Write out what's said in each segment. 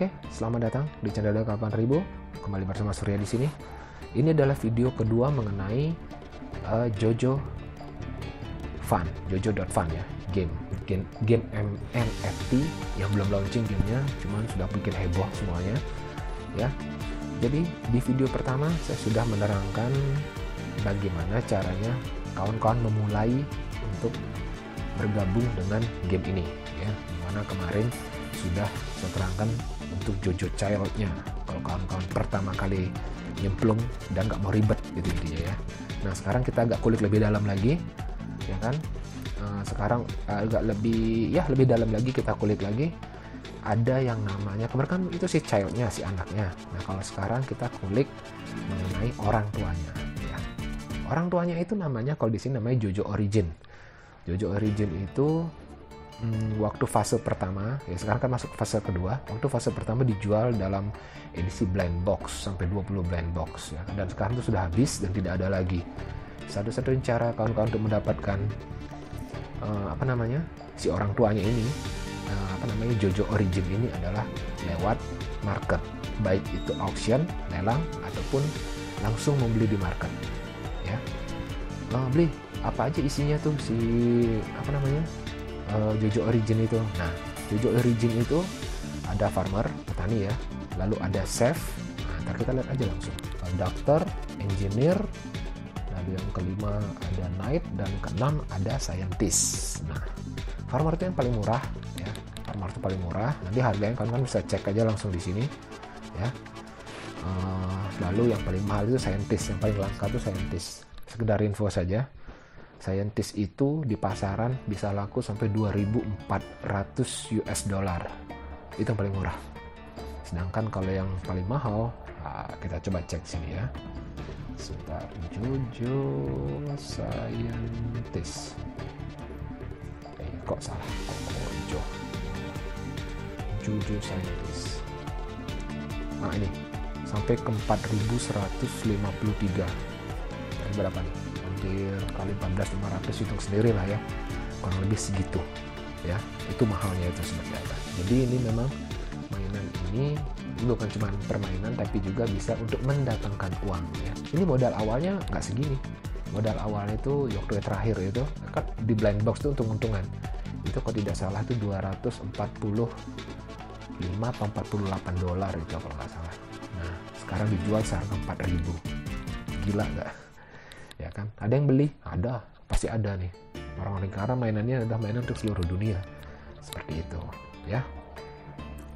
Oke, selamat datang di channel Jojo 8000. Kembali bersama Surya di sini. Ini adalah video kedua mengenai Jojo Fun, jojo.fun ya, game NFT yang belum launching gamenya, cuman sudah bikin heboh semuanya ya. Jadi di video pertama saya sudah menerangkan bagaimana caranya kawan-kawan memulai untuk bergabung dengan game ini ya, dimana kemarin sudah saya terangkan untuk Jojo Child-nya, kalau kawan-kawan pertama kali nyemplung dan nggak mau ribet gitu intinya ya. Nah sekarang kita agak kulik lebih dalam lagi ya kan, sekarang agak lebih dalam lagi kita kulik lagi. Ada yang namanya kemarin kan itu si child-nya, si anaknya. Nah kalau sekarang kita kulik mengenai orang tuanya ya. Orang tuanya itu namanya, kalau di sini namanya Jojo Origin. Jojo Origin itu waktu fase pertama ya, sekarang kan masuk fase kedua. Waktu fase pertama dijual dalam edisi blind box sampai 20 blind box ya, dan sekarang itu sudah habis dan tidak ada lagi. Satu-satunya cara kawan-kawan untuk mendapatkan si orang tuanya ini, Jojo Origin ini adalah lewat market, baik itu auction, lelang ataupun langsung membeli di market ya. Beli apa aja isinya tuh si Jojo Origin itu. Nah, Jojo Origin itu ada farmer, petani ya. Lalu ada safe. Nah, ntar kita lihat aja langsung. Dokter, engineer. Lalu yang kelima ada knight dan keenam ada scientist. Nah, farmer itu yang paling murah ya. Farmer itu paling murah. Nanti harganya kan bisa cek aja langsung di sini ya. Lalu yang paling mahal itu scientist. Yang paling langka itu scientist. Sekedar info saja. Scientist itu di pasaran bisa laku sampai 2.400 US dollar. Itu yang paling murah. Sedangkan kalau yang paling mahal, kita coba cek sini ya. Sebentar, Jojo Scientist. Kok salah? Jojo Scientist. Nah ini sampai ke 4.153. Berapa nih? Kali 14.500, hitung sendiri lah ya, kurang lebih segitu ya. Itu mahalnya itu seperti apa. Jadi ini memang mainan ini bukan cuma permainan tapi juga bisa untuk mendatangkan uang ya. Ini modal awalnya nggak segini, modal awalnya itu waktu terakhir itu kan di blind box itu untung-untungan itu kalau tidak salah itu 245 atau 48 dolar itu kalau nggak salah. Nah sekarang dijual seharga 4.000, gila nggak ya kan? Ada yang beli? Ada, pasti ada nih orang-orang, karena mainannya adalah mainan untuk seluruh dunia seperti itu ya.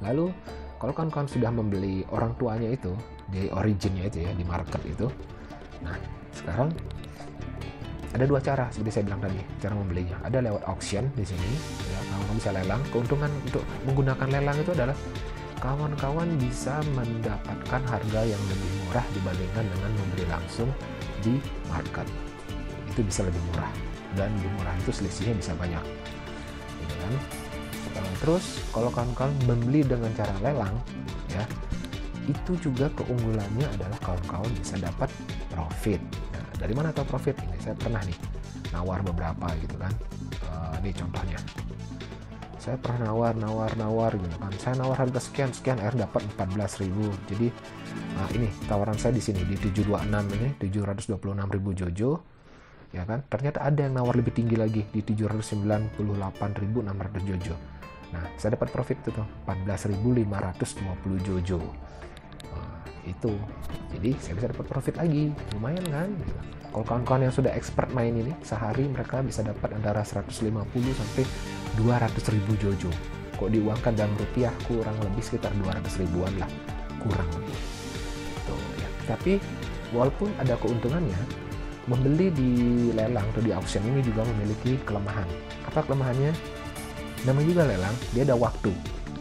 Lalu kalau kawan-kawan sudah membeli orang tuanya itu di originnya itu ya, di market itu, nah sekarang ada dua cara seperti saya bilang tadi cara membelinya. Ada lewat auction di sini ya, kawan-kawan bisa lelang. Keuntungan untuk menggunakan lelang itu adalah kawan-kawan bisa mendapatkan harga yang lebih murah dibandingkan dengan membeli langsung di market. Itu bisa lebih murah, dan lebih murah itu selisihnya bisa banyak gitu kan. Terus kalau kawan-kawan membeli dengan cara lelang ya, itu juga keunggulannya adalah kawan-kawan bisa dapat profit. Nah, dari mana tahu profit? Ini saya pernah nih nawar beberapa gitu kan. Ini contohnya, saya pernah nawar gitu kan. Saya nawar harga sekian dapat 14.000. Jadi nah ini tawaran saya di sini di 726 ini 726.000 Jojo ya kan. Ternyata ada yang nawar lebih tinggi lagi di 798.600 Jojo. Nah saya dapat profit itu tuh 14.520 Jojo. Nah, itu jadi saya bisa dapat profit lagi, lumayan kan gitu. Kalau kawan-kawan yang sudah expert main ini, sehari mereka bisa dapat antara 150 sampai 200.000 Jojo. Kok diuangkan dalam rupiah kurang lebih sekitar 200.000-an lah, kurang lebih tuh ya. Tapi walaupun ada keuntungannya, membeli di lelang atau di auction ini juga memiliki kelemahan. Apa kelemahannya? Namanya juga lelang, dia ada waktu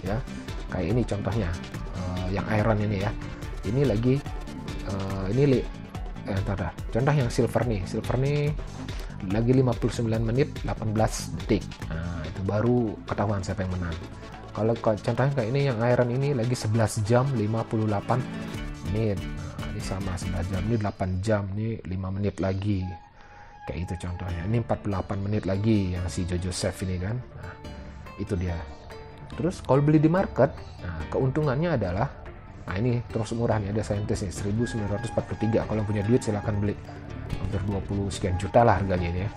ya. Kayak ini contohnya yang iron ini ya, ini lagi contoh yang silver nih lagi 59 menit 18 detik. Nah, itu baru ketahuan siapa yang menang. Kalau contohnya kayak ini yang iron ini lagi 11 jam 58 menit. Nah, ini sama 11 jam, ini 8 jam, ini 5 menit lagi. Kayak itu contohnya. Ini 48 menit lagi yang si Jojo Safe ini kan. Nah, itu dia. Terus kalau beli di market, nah, keuntungannya adalah, nah ini terus murah nih, ada saintis nih, 1943. Kalau punya duit silahkan beli, hampir 20 sekian juta lah harganya ini ya.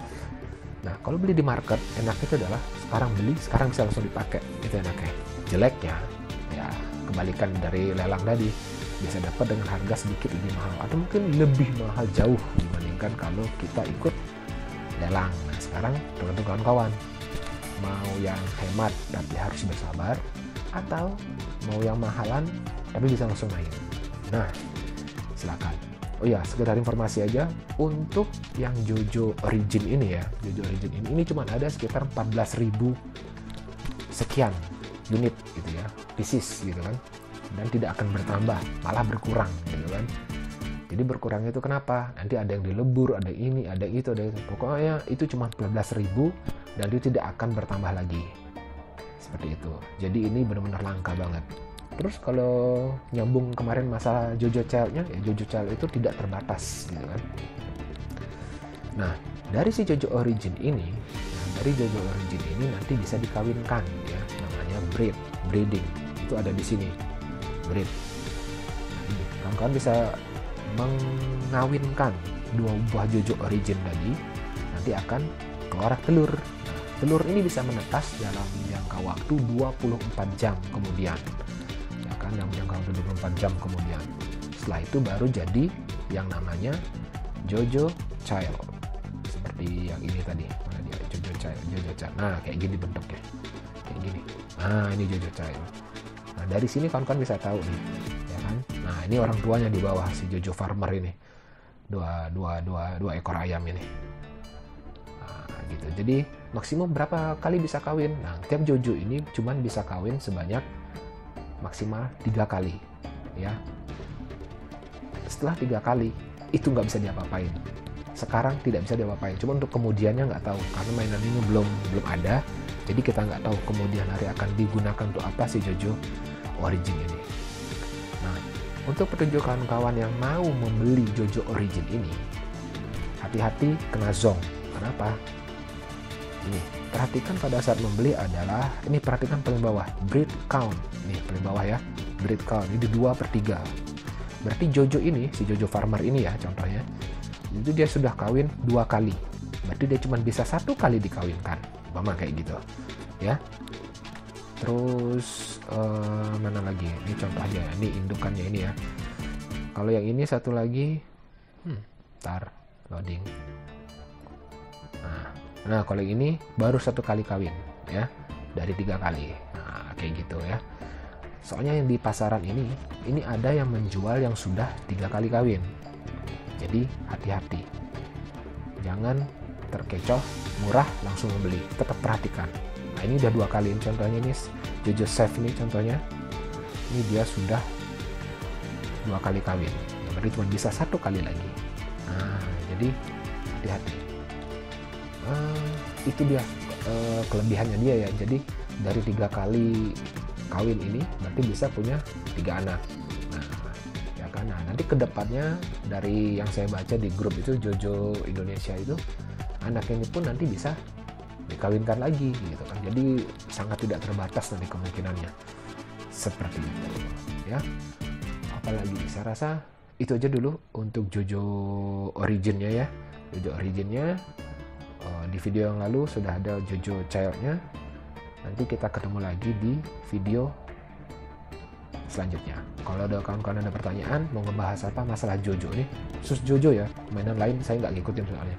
Nah kalau beli di market, enaknya itu adalah sekarang beli, sekarang bisa langsung dipakai, itu enaknya. Jeleknya, ya kebalikan dari lelang tadi, bisa dapat dengan harga sedikit lebih mahal, atau mungkin lebih mahal jauh dibandingkan kalau kita ikut lelang. Nah sekarang tergantung kawan-kawan, mau yang hemat tapi harus bersabar, atau mau yang mahalan tapi bisa langsung main. Nah silakan. Oh ya, sekedar informasi aja, untuk yang Jojo Origin ini ya, Jojo Origin ini cuma ada sekitar 14.000 sekian unit gitu ya, pieces gitu kan, dan tidak akan bertambah, malah berkurang gitu kan. Jadi berkurangnya itu kenapa? Nanti ada yang dilebur, ada yang ini, ada yang itu, ada yang itu. Pokoknya itu cuma 14.000 dan itu tidak akan bertambah lagi. Seperti itu. Jadi ini benar-benar langka banget. Terus kalau nyambung kemarin masalah Jojo Child-nya, ya Jojo Child itu tidak terbatas gitu kan. Nah, dari si Jojo Origin ini, nanti bisa dikawinkan ya, namanya breeding. Itu ada di sini. Breed. Nah, kawan-kawan bisa mengawinkan dua buah Jojo Origin lagi, nanti akan keluar telur. Nah, telur ini bisa menetas dalam jangka waktu 24 jam kemudian, ya kan, dalam jangka waktu 24 jam kemudian. Setelah itu baru jadi yang namanya Jojo Child, seperti yang ini tadi, mana dia, Jojo Child. Nah kayak gini bentuknya, kayak gini. Nah ini Jojo Child. Nah dari sini kawan-kawan bisa tahu nih. Nah ini orang tuanya di bawah si Jojo Farmer ini, dua ekor ayam ini. Nah, gitu. Jadi maksimum berapa kali bisa kawin? Nah tiap Jojo ini cuman bisa kawin sebanyak maksimal 3 kali, ya. Setelah 3 kali itu nggak bisa diapa-apain. Sekarang tidak bisa diapa-apain. Cuma untuk kemudiannya nggak tahu, karena mainan ini belum ada. Jadi kita nggak tahu kemudian hari akan digunakan untuk apa si Jojo Origin ini. Nah, untuk petunjuk kawan-kawan yang mau membeli Jojo Origin ini, hati-hati kena zonk. Kenapa? Ini perhatikan pada saat membeli adalah, ini perhatikan paling bawah, breed count. Nih paling bawah ya, breed count. Ini 2/3. Berarti Jojo ini, si Jojo Farmer ini ya contohnya, itu dia sudah kawin 2 kali. Berarti dia cuma bisa 1 kali dikawinkan, umpama kayak gitu, ya. Terus mana lagi? Ini contoh aja, ini indukannya ini ya. Kalau yang ini satu lagi, ntar loading. Nah kalau yang ini baru 1 kali kawin ya, dari 3 kali. Nah, kayak gitu ya. Soalnya yang di pasaran ini ada yang menjual yang sudah 3 kali kawin. Jadi hati-hati, jangan terkecoh, murah langsung membeli. Tetap perhatikan. Nah, ini udah 2 kali. Ini contohnya, ini Jojo Safe ini contohnya. Ini dia sudah 2 kali kawin. Ya, berarti cuma bisa 1 kali lagi. Nah, jadi hati-hati. Itu dia kelebihannya dia ya. Jadi dari 3 kali kawin ini berarti bisa punya 3 anak. Nah, ya kan. Nah, nanti kedepannya dari yang saya baca di grup itu Jojo Indonesia itu, anak ini pun nanti bisa dikawinkan lagi gitu kan. Jadi sangat tidak terbatas nanti kemungkinannya seperti itu ya. Apalagi saya rasa itu aja dulu untuk Jojo Originnya ya. Jojo Originnya di video yang lalu sudah ada Jojo Childnya. Nanti kita ketemu lagi di video selanjutnya. Kalau ada kawan-kawan ada pertanyaan mau ngebahas apa masalah Jojo nih, khusus Jojo ya, mainan lain saya nggak ngikutin soalnya.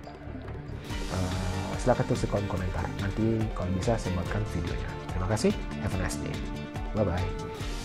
Silahkan tulis di kolom komentar. Nanti kalau bisa saya buatkan videonya. Terima kasih. Have a nice day. Bye-bye.